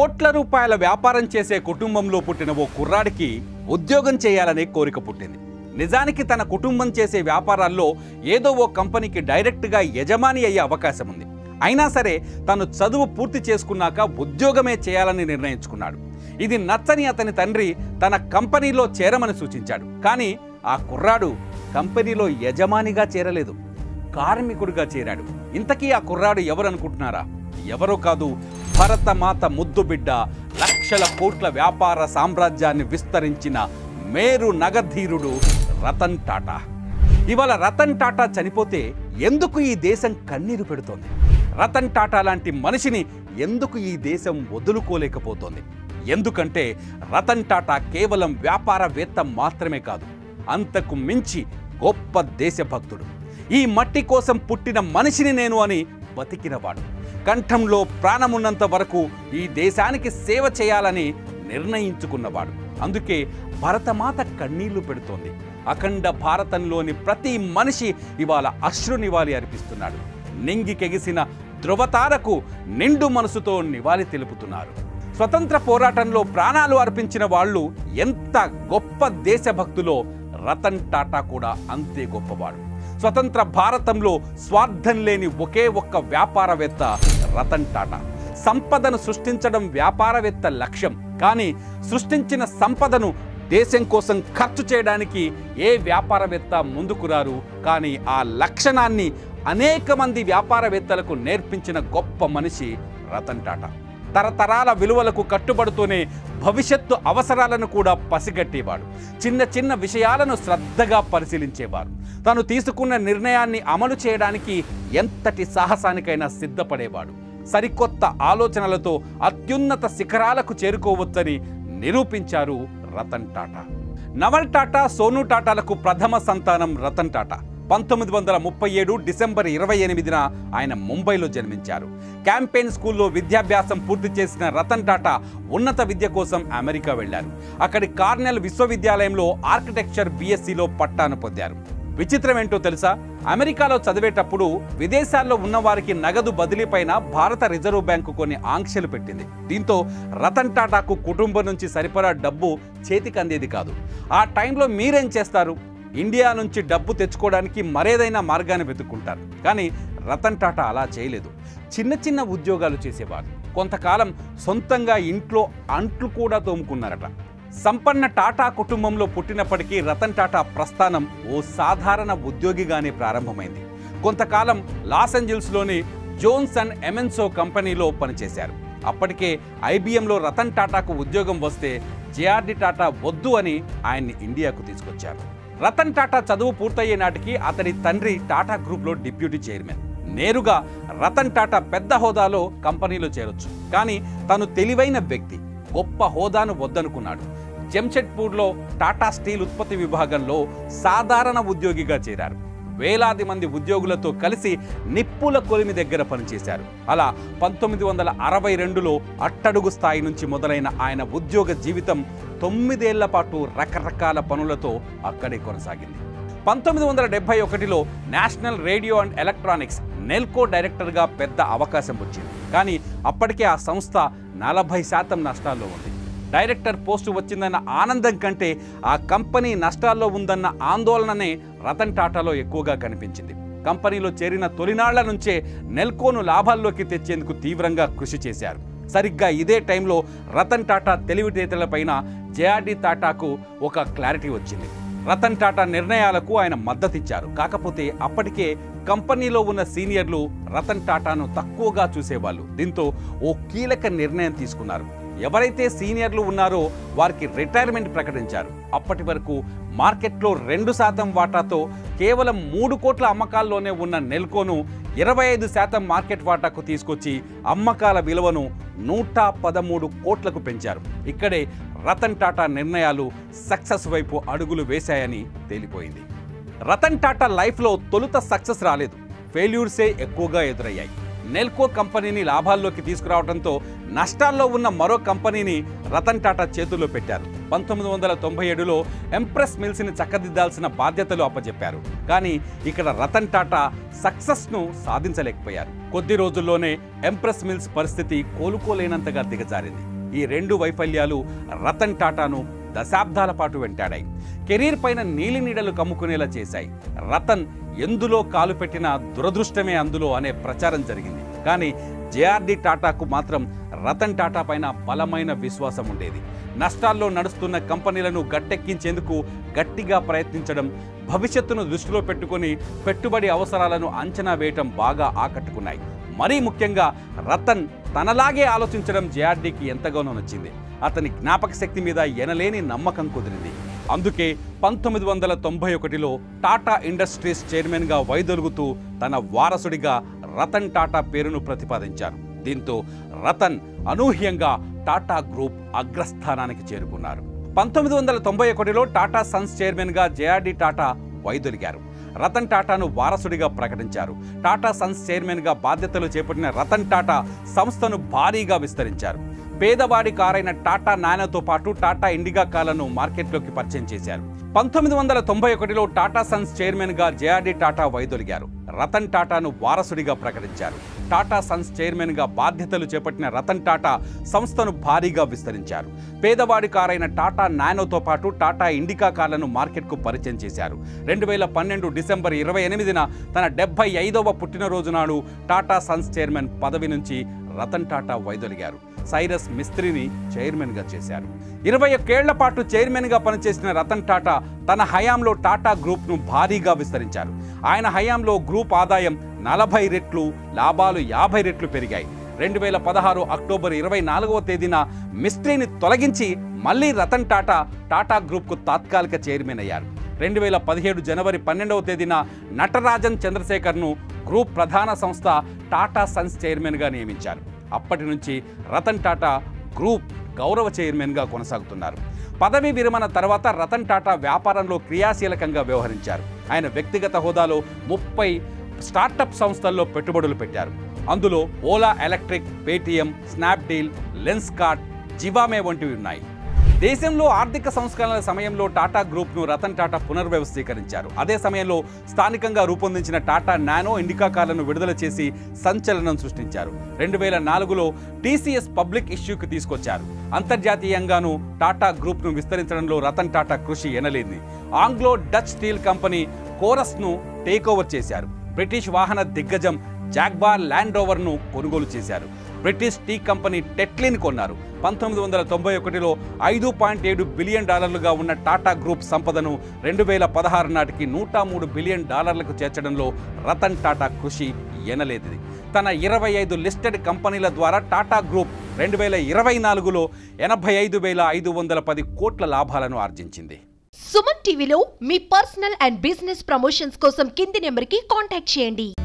కోట్ల రూపాయల వ్యాపారం చేసే కుటుంబంలో పుట్టిన ఓ కుర్రాడికి ఉద్యోగం చేయాలనే కోరిక పుట్టింది. నిజానికి తన కుటుంబం చేసే వ్యాపారాల్లో ఏదో ఓ కంపెనీకి డైరెక్ట్‌గా యజమాని అయ్యే అవకాశం ఉంది. అయినా సరే తను చదువు పూర్తి చేసుకున్నాక ఉద్యోగమే చేయాలని నిర్ణయించుకున్నాడు. ఇది నచ్చని అతని తండ్రి తన కంపెనీలో చేరమని సూచించాడు. కానీ ఆ కుర్రాడు కంపెనీలో యజమానిగా చేరలేదు, కార్మికుడిగా చేరాడు. ఇంతకీ ఆ కుర్రాడు ఎవరనుకుంటున్నారా? ఎవరో కాదు, భరతమాత ముద్దు బిడ్డ, లక్షల కోట్ల వ్యాపార సామ్రాజ్యాన్ని విస్తరించిన మేరు నగధీరుడు రతన్ టాటా. ఇవాళ రతన్ టాటా చనిపోతే ఎందుకు ఈ దేశం కన్నీరు పెడుతోంది? రతన్ టాటా లాంటి మనిషిని ఎందుకు ఈ దేశం వదులుకోలేకపోతోంది? ఎందుకంటే రతన్ టాటా కేవలం వ్యాపారవేత్త మాత్రమే కాదు, అంతకు మించి గొప్ప దేశభక్తుడు. ఈ మట్టి కోసం పుట్టిన మనిషిని నేను అని బతికినవాడు. కంఠంలో ప్రాణమున్నంత వరకు ఈ దేశానికి సేవ చేయాలని నిర్ణయించుకున్నవాడు. అందుకే భరతమాత కన్నీళ్లు పెడుతోంది. అఖండ భారతంలోని ప్రతి మనిషి ఇవాళ అశ్రు నివాళి అర్పిస్తున్నాడు. నింగికెగిసిన ధృవతారకు నిండు మనసుతో నివాళి తెలుపుతున్నారు. స్వతంత్ర పోరాటంలో ప్రాణాలు అర్పించిన వాళ్ళు ఎంత గొప్ప దేశభక్తులో, రతన్ టాటా కూడా అంతే గొప్పవాడు. స్వతంత్ర భారతంలో స్వార్థం లేని ఒకే ఒక్క వ్యాపారవేత్త రతన్ టాటా. సంపదను సృష్టించడం వ్యాపారవేత్త లక్ష్యం. కానీ సృష్టించిన సంపదను దేశం కోసం ఖర్చు చేయడానికి ఏ వ్యాపారవేత్త ముందుకు రారు. కానీ ఆ లక్షణాన్ని అనేక మంది వ్యాపారవేత్తలకు నేర్పించిన గొప్ప మనిషి రతన్ టాటా. తరతరాల విలువలకు కట్టుబడుతూనే భవిష్యత్తు అవసరాలను కూడా పసిగట్టేవాడు. చిన్న చిన్న విషయాలను శ్రద్ధగా పరిశీలించేవారు. తాను తీసుకున్న నిర్ణయాన్ని అమలు చేయడానికి ఎంతటి సాహసానికైనా సిద్ధపడేవాడు. సరికొత్త ఆలోచనలతో అత్యున్నత శిఖరాలకు చేరుకోవచ్చని నిరూపించారు రతన్ టాటా. నవల్ టాటా, సోను టాటాలకు ప్రథమ సంతానం రతన్ టాటా. 1937 డిసెంబర్ 28న ఆయన ముంబైలో జన్మించారు. క్యాంపెయిన్ స్కూల్లో విద్యాభ్యాసం పూర్తి చేసిన రతన్ టాటా ఉన్నత విద్య కోసం అమెరికా వెళ్లారు. అక్కడి కార్నెల్ విశ్వవిద్యాలయంలో ఆర్కిటెక్చర్ BScలో పట్టాను పొందారు. విచిత్రం ఏంటో తెలుసా? అమెరికాలో చదివేటప్పుడు విదేశాల్లో ఉన్నవారికి నగదు బదిలీపైన భారత రిజర్వ్ బ్యాంకు కొన్ని ఆంక్షలు పెట్టింది. దీంతో రతన్ టాటాకు కుటుంబం నుంచి సరిపడా డబ్బు చేతికి అందేది కాదు. ఆ టైంలో మీరేం చేస్తారు? ఇండియా నుంచి డబ్బు తెచ్చుకోవడానికి మరేదైనా మార్గాన్ని వెతుక్కుంటారు. కానీ రతన్ టాటా అలా చేయలేదు. చిన్న చిన్న ఉద్యోగాలు చేసేవారు. కొంతకాలం సొంతంగా ఇంట్లో అంట్లు కూడా తోముకున్నారట. సంపన్న టాటా కుటుంబంలో పుట్టినప్పటికీ రతన్ టాటా ప్రస్థానం ఓ సాధారణ ఉద్యోగిగానే ప్రారంభమైంది. కొంతకాలం లాస్ ఏంజల్స్లోని జోన్స్ అండ్ ఎమెన్సో కంపెనీలో పనిచేశారు. అప్పటికే IBMలో రతన్ టాటాకు ఉద్యోగం వస్తే JRD టాటా వద్దు అని ఆయన్ని ఇండియాకు తీసుకొచ్చారు. రతన్ టాటా చదువు పూర్తయ్యే నాటికి అతని తండ్రి టాటా గ్రూప్లో డిప్యూటీ చైర్మన్. నేరుగా రతన్ టాటా పెద్ద హోదాలో కంపెనీలో చేరొచ్చు. కానీ తను తెలివైన వ్యక్తి, గొప్ప హోదాను వద్దనుకున్నాడు. జంషెడ్పూర్లో టాటా స్టీల్ ఉత్పత్తి విభాగంలో సాధారణ ఉద్యోగిగా చేరారు. వేలాది మంది ఉద్యోగులతో కలిసి నిప్పుల కొలిమి దగ్గర పనిచేశారు. అలా 1962లో అట్టడుగు స్థాయి నుంచి మొదలైన ఆయన ఉద్యోగ జీవితం 9 ఏళ్ల పాటు రకరకాల పనులతో అక్కడే కొనసాగింది. 1971లో national radio and electronics Nelco డైరెక్టర్గా పెద్ద అవకాశం వచ్చింది. కానీ అప్పటికే ఆ సంస్థ 40% నష్టాల్లో ఉంది. డైరెక్టర్ పోస్టు వచ్చిందన్న ఆనందం కంటే ఆ కంపెనీ నష్టాల్లో ఉందన్న ఆందోళననే రతన్ టాటాలో ఎక్కువగా కనిపించింది. కంపెనీలో చేరిన తొలినాళ్ల నుంచే నెల్కోను లాభాల్లోకి తెచ్చేందుకు తీవ్రంగా కృషి చేశారు. సరిగ్గా ఇదే టైంలో రతన్ టాటా తెలివితేటలపైన JRD టాటాకు ఒక క్లారిటీ వచ్చింది. రతన్ టాటా నిర్ణయాలకు ఆయన మద్దతిచ్చారు. కాకపోతే అప్పటికే కంపెనీలో ఉన్న సీనియర్లు రతన్ టాటాను తక్కువగా చూసేవాళ్ళు. దీంతో ఓ కీలక నిర్ణయం తీసుకున్నారు. ఎవరైతే సీనియర్లు ఉన్నారో వారికి రిటైర్మెంట్ ప్రకటించారు. అప్పటి వరకు మార్కెట్లో 2% వాటాతో కేవలం 3 కోట్ల అమ్మకాల్లోనే ఉన్న నెల్కోను 25% మార్కెట్ వాటాకు తీసుకొచ్చి అమ్మకాల విలువను 113 కోట్లకు పెంచారు. ఇక్కడే రతన్ టాటా నిర్ణయాలు సక్సెస్ వైపు అడుగులు వేశాయని తేలిపోయింది. రతన్ టాటా లైఫ్లో తొలుత సక్సెస్ రాలేదు, ఫెయిల్యూర్సే ఎక్కువగా ఎదురయ్యాయి. నెల్కో కంపెనీని లాభాల్లోకి తీసుకురావడంతో నష్టాల్లో ఉన్న మరో కంపెనీని రతన్ టాటా చేతుల్లో పెట్టారు. 1997లో ఎంప్రెస్ మిల్స్ ని చక్కదిద్దాల్సిన బాధ్యతలు అప్పచెప్పారు. కానీ ఇక్కడ రతన్ టాటా సక్సెస్ ను సాధించలేకపోయారు. కొద్ది రోజుల్లోనే ఎంప్రెస్ మిల్స్ పరిస్థితి కోలుకోలేనంతగా దిగజారింది. ఈ రెండు వైఫల్యాలు రతన్ టాటాను దశాబ్దాల పాటు వెంటాడాయి. కెరీర్ పైన నీలి నీడలు కమ్ముకునేలా చేశాయి. రతన్ ఎందులో కాలు పెట్టిన దురదృష్టమే అందులో అనే ప్రచారం జరిగింది. కానీ జేఆర్డి టాటాకు మాత్రం రతన్ టాటా పైన బలమైన విశ్వాసం ఉండేది. నష్టాల్లో నడుస్తున్న కంపెనీలను గట్టెక్కించేందుకు గట్టిగా ప్రయత్నించడం, భవిష్యత్తును దృష్టిలో పెట్టుకుని పెట్టుబడి అవసరాలను అంచనా వేయటం బాగా ఆకట్టుకున్నాయి. మరీ ముఖ్యంగా రతన్ తనలాగే ఆలోచించడం జేఆర్డీకి ఎంతగానో నచ్చింది. అతని జ్ఞాపక శక్తి మీద ఎనలేని నమ్మకం కుదిరింది. అందుకే 1991లో టాటా ఇండస్ట్రీస్ చైర్మన్గా వైదొలుగుతూ తన వారసుడిగా రతన్ టాటా పేరును ప్రతిపాదించారు. దీంతో రతన్ అనూహ్యంగా టాటా గ్రూప్ అగ్రస్థానానికి చేరుకున్నారు. 1991లో టాటా సన్స్ చైర్మన్గా జేఆర్డీ టాటా వైదొలిగారు. రతన్ టాటాను వారసుడిగా ప్రకటించారు. టాటా సన్స్ చైర్మన్గా బాధ్యతలు చేపట్టిన రతన్ టాటా సంస్థను భారీగా విస్తరించారు. పేదవాడి కారైన టాటా నానోతో పాటు టాటా ఇండిగా కార్లను మార్కెట్లోకి పరిచయం చేశారు. 1991లో టాటా సన్స్ చైర్మన్గా జేఆర్డీ టాటా వైదొలిగారు. రతన్ టాటాను వారసుడిగా ప్రకటించారు. టాటా సన్స్ చైర్మన్గా బాధ్యతలు చేపట్టిన రతన్ టాటా సంస్థను భారీగా విస్తరించారు. పేదవాడి కారైన టాటా నానోతో పాటు టాటా ఇండికా కార్లను మార్కెట్కు పరిచయం చేశారు. 2012 డిసెంబర్ 28న తన 75వ పుట్టినరోజు నాడు టాటా సన్స్ చైర్మన్ పదవి నుంచి రతన్ టాటా వైదొలిగారు. సైరస్ మిస్త్రిని చైర్మన్గా చేశారు. 21 ఏళ్ల పాటు చైర్మన్గా పనిచేసిన రతన్ టాటా తన హయాంలో టాటా గ్రూప్ను భారీగా విస్తరించారు. ఆయన హయాంలో గ్రూప్ ఆదాయం 40 రెట్లు, లాభాలు 50 రెట్లు పెరిగాయి. 2016 అక్టోబర్ 24వ తేదీన మిస్ట్రీని తొలగించి మళ్ళీ రతన్ టాటా టాటా గ్రూప్కు తాత్కాలిక చైర్మన్ అయ్యారు. 2017 జనవరి 12వ తేదీన నటరాజన్ చంద్రశేఖర్ను గ్రూప్ ప్రధాన సంస్థ టాటా సన్స్ చైర్మన్గా నియమించారు. అప్పటి నుంచి రతన్ టాటా గ్రూప్ గౌరవ చైర్మన్గా కొనసాగుతున్నారు. పదవి విరమణ తర్వాత రతన్ టాటా వ్యాపారంలో క్రియాశీలకంగా వ్యవహరించారు. ఆయన వ్యక్తిగత హోదాలో 30 స్టార్టప్ సంస్థల్లో పెట్టుబడులు పెట్టారు. అందులో Ola electric, Paytm, Snapdeal, Lenskart, Zivame వంటివి ఉన్నాయి. దేశంలో ఆర్థిక సంస్కరణల సమయంలో టాటా గ్రూప్ను రతన్ టాటా పునర్వ్యవస్థీకరించారు. అదే సమయంలో స్థానికంగా రూపొందించిన టాటా నానో, ఇండికా కార్లను విడుదల చేసి సంచలనం సృష్టించారు. 2004లో టీసీఎస్ పబ్లిక్ ఇష్యూకి తీసుకొచ్చారు. అంతర్జాతీయంగానూ టాటా గ్రూప్ను విస్తరించడంలో రతన్ టాటా కృషి ఎనలేనిది. ఆంగ్లో డచ్ స్టీల్ కంపెనీ కోరస్ను టేక్ ఓవర్ చేశారు. బ్రిటిష్ వాహన దిగ్గజం జాగ్వార్ ల్యాండ్ రోవర్ను కొనుగోలు చేశారు. బ్రిటిష్ టీ కంపెనీ టెట్లీని కొన్నారు. 1991లో $5.7 బిలియన్ ఉన్న టాటా గ్రూప్ సంపదను 2016 నాటికి $103 బిలియన్ చేర్చడంలో రతన్ టాటా కృషి ఎనలేనిది. తన 25 లిస్టెడ్ కంపెనీల ద్వారా టాటా గ్రూప్ 2024లో 85,510 కోట్ల లాభాలను ఆర్జించింది. సుమన్ టీవీలో మీ పర్సనల్ అండ్ బిజినెస్ ప్రమోషన్స్ కోసం కింది నెంబర్కి కాంటాక్ట్ చేయండి.